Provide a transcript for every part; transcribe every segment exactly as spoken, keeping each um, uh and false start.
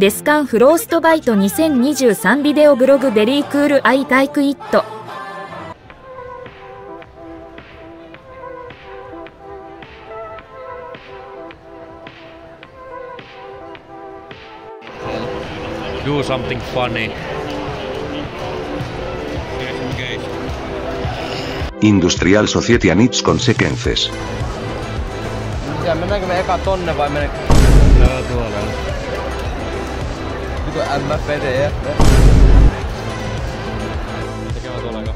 デスカンフローストバイトにせんにじゅうさんビデオブログベリークールアイタイクイット。Do something funny. Industrial Society and its consequences. Ja mennäänkö me eka tonne vai mennäänkö? Joo, tuolla. Mikä M F D F? Mikä on tuolla?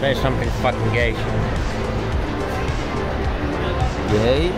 Say something fucking gay. Gay?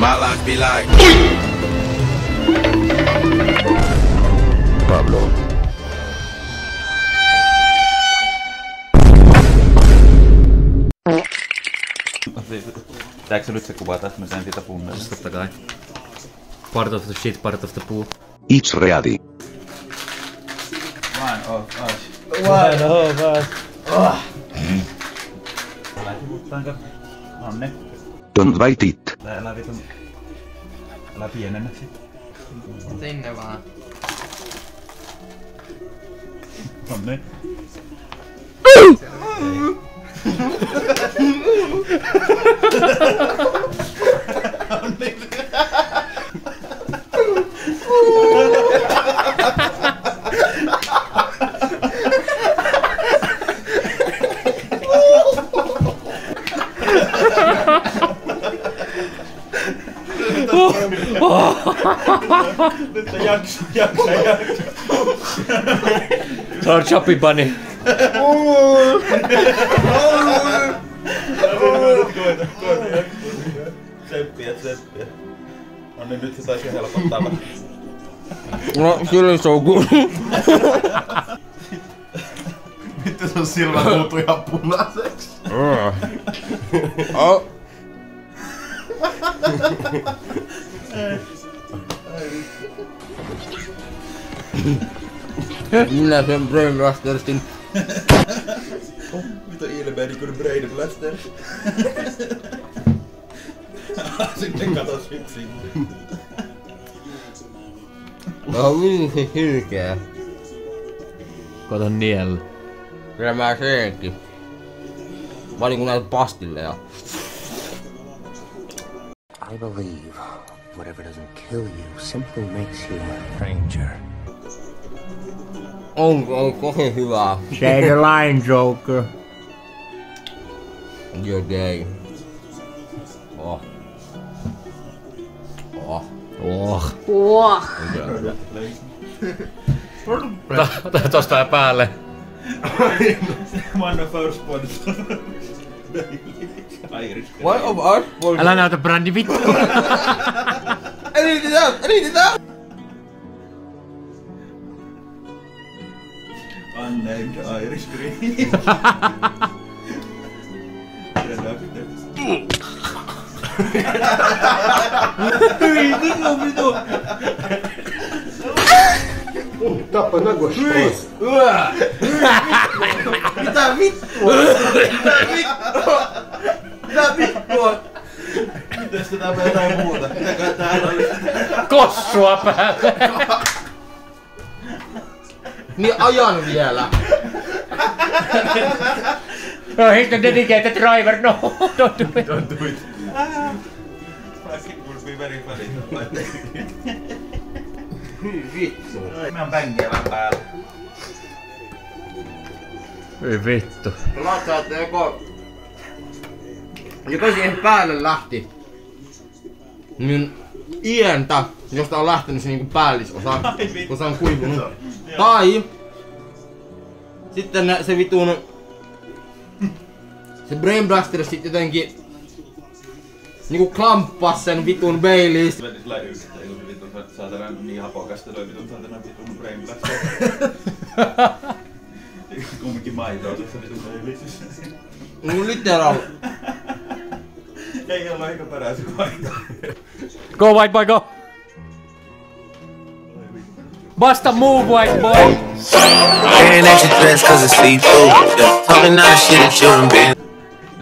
My life be like Pablo. Tääks nyt se kuvaa täsmälleen sitä punnasta? Totta kai. Part of the shit, part of the poo. It's ready. One of us. One of us. Lähti Anne. Don't bite it. Älä vitun. Älä pienennät sit. Sinne vaan. Tonne. Se on Choppy Bunny. Tsemppiä, tsemppiä. No niin, nyt se saisi helpottaa. No, kyllä se on good. Nyt sun silmä muuttui ihan punaiseksi. Minä sen brain blasterstin. Mitä ilmeeni kun brain blaster? Sitten katos yksin. On niin hylkeä. Kato niel. Kyllä mä seenkin. Mä olin kun näytät pastilleja. I believe whatever doesn't kill you simply makes you a stranger. Oh, oh, oh, hyvä. Say the line, Joker. You're gay. Oh. Oh. Oh. Oh. Tosta ei päälle. One of our sponsors. One of our sponsors. Älä näytä brändi vittu. I need it out! I need it out! Unnamed Irish Green. Tappa na głośno. Mitä vittua? Mitä vittua? Mitä vittua? tästä tää jotain muuta. Mitäkö täällä on? Kossua päälle! Niin ajan vielä! No he's the dedicated driver, no! Don't do it! Don't do it! Fucking would be very funny. Vittu! Me on bängiä vähän päällä. Ei vittu. Latsaatte joko... Joka siihen päälle lähti, niin ientä, josta on lähtenyt se niinku päällisosa, kun se on kuivunut. Tai sitten se vitun, se Brain Blaster sit jotenkin niinku klamppas sen vitun Baileys. Mä nyt lähdin yhtä ilmi vitun, saa tänään niin hapokasta toi vitun, saa tänään vitun Brain Blaster. Kumminkin maitoa tuossa vitun Baileys. Niinku literal. Ei ole aika peräsi paikkaa. Go white boy, go! Basta move white boy! Staring at your dress cause it's see through. Talking all the shit that you done been.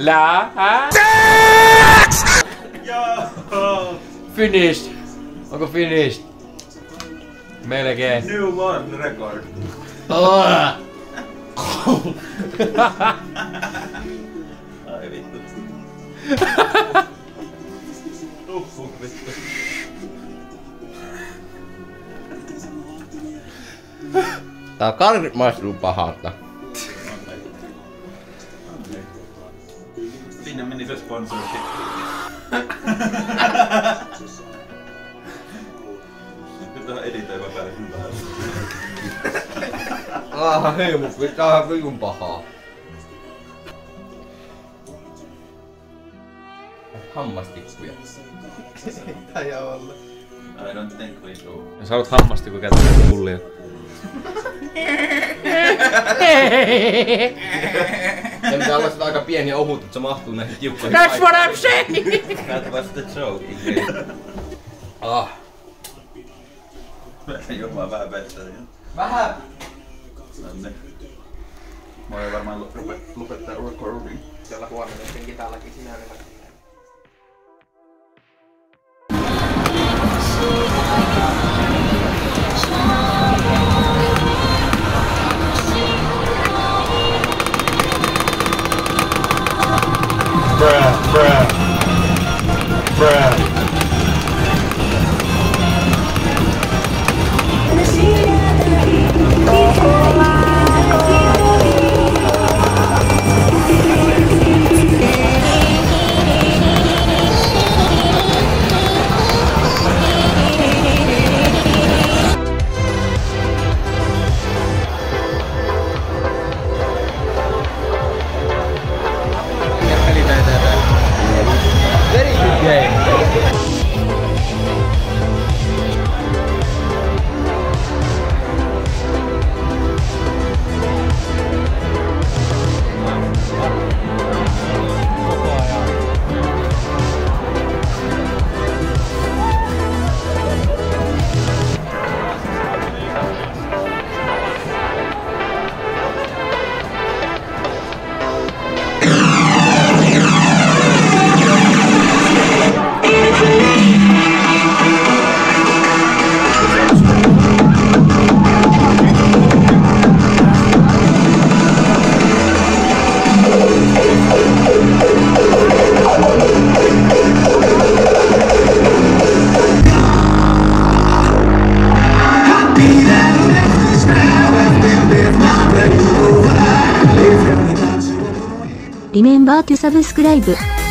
La ha! Sex! Yo! Finished! Onko finished? Melkein. New world record. Oh. Ai vittu. Tää karvit maistuu pahalta. Sinne meni se sponsorship. Pitää editoida päälle hyvää. Ah hei, mut tää on hyvin pahaa. Hammastikkuja. Ei taida olla. I don't think we do. Jos haluat hammastikkuja, käytä näitä pullia. Se pitää olla sitä aika pieni ja ohut, että se mahtuu näihin tiukkoihin. That's what I'm saying! That was the joke. Ah. Juomaa vähän vettä. Vähän! Nonne. Mä oon varmaan lopettaa recording. Siellä huomioon senkin täälläkin sinällään. Bruh, bruh, bruh. Remember to subscribe.